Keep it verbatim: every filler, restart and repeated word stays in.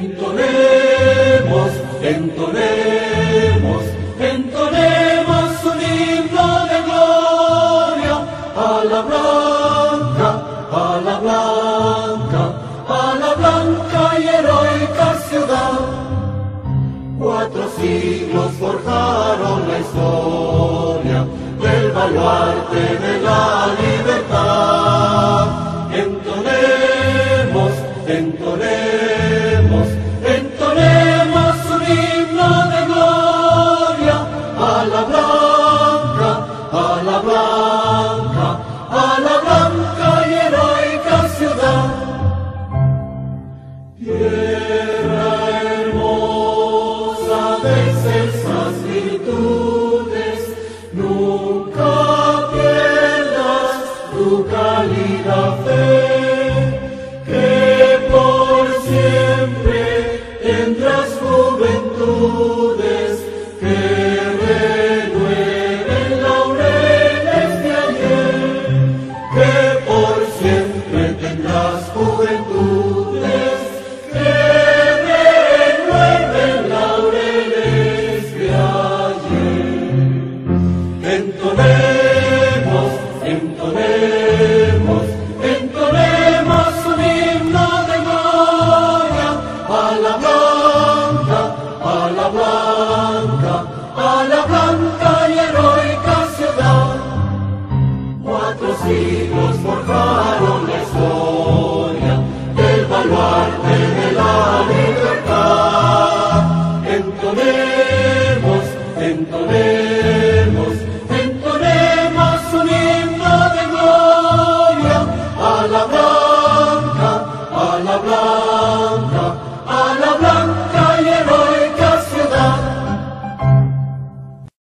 Entonemos, entonemos, entonemos un himno de gloria a la blanca, a la blanca, a la blanca y heroica ciudad. Cuatro siglos forjaron la historia del baluarte de la libertad. Entonemos, entonemos, entonemos un himno de gloria a la blanca, a la blanca, a la blanca y heroica ciudad. Tierra hermosa de excelsas virtudes, nunca pierdas tu cálida fe. Entonemos, entonemos.